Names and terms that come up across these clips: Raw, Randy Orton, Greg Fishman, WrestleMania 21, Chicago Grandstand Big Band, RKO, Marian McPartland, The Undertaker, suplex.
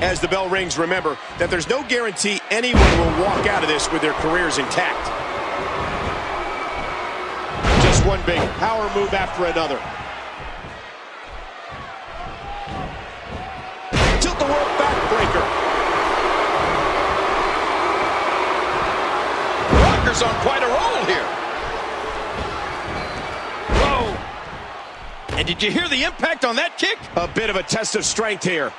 As the bell rings, remember that there's no guarantee anyone will walk out of this with their careers intact. Just one big power move after another. Tilt the world backbreaker. Walker's on quite a roll here. Whoa. And did you hear the impact on that kick? A bit of a test of strength here.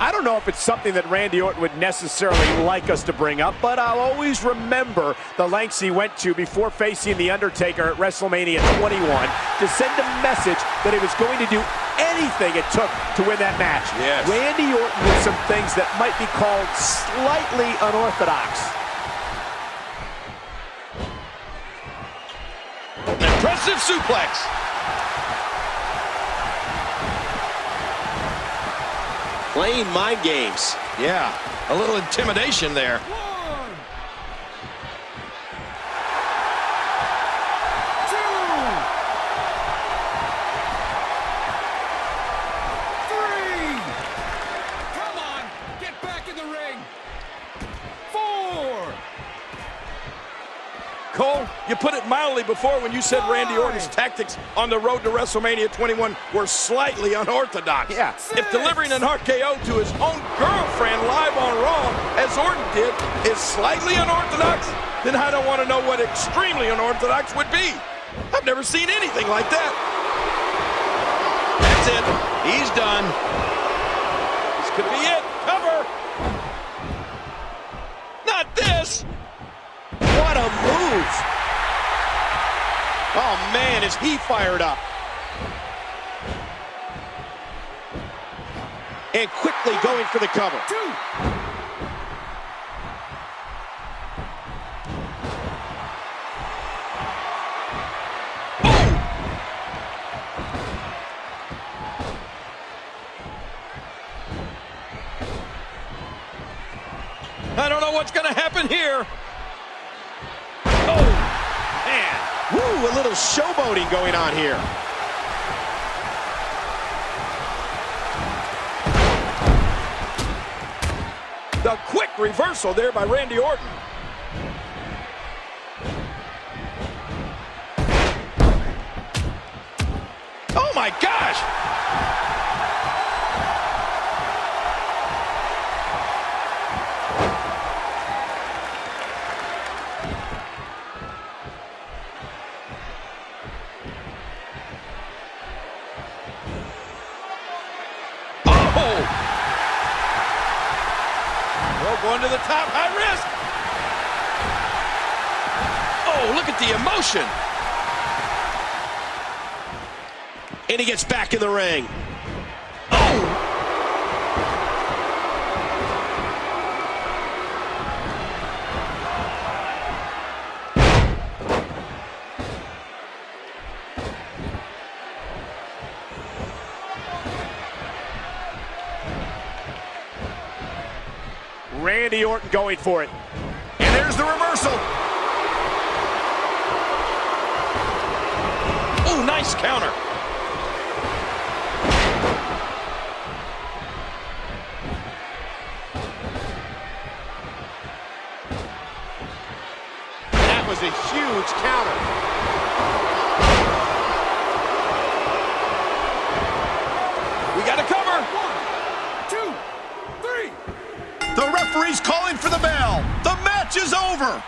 I don't know if it's something that Randy Orton would necessarily like us to bring up, but I'll always remember the lengths he went to before facing The Undertaker at WrestleMania 21 to send a message that he was going to do anything it took to win that match. Yes. Randy Orton did some things that might be called slightly unorthodox. Impressive suplex. Playing mind games. Yeah, a little intimidation there. One, two, three. Come on, get back in the ring. Four. Cole, you put it mildly before when you said Randy Orton's tactics on the road to WrestleMania 21 were slightly unorthodox. Yeah. Six. If delivering an RKO to his own girlfriend live on Raw, as Orton did, is slightly unorthodox, then I don't want to know what extremely unorthodox would be. I've never seen anything like that. That's it. He's done. This could be it. Cover. Not this. What a move. Oh, man, is he fired up. And quickly going for the cover. Two. I don't know what's going to happen here. Woo, a little showboating going on here. The quick reversal there by Randy Orton. Oh my gosh! Going to the top, high risk. Oh, look at the emotion. And he gets back in the ring. Oh! Randy Orton going for it. And there's the reversal. Oh, nice counter. That was a huge counter. We got to cover. One, two, three. The referee's calling for the bell. The match is over.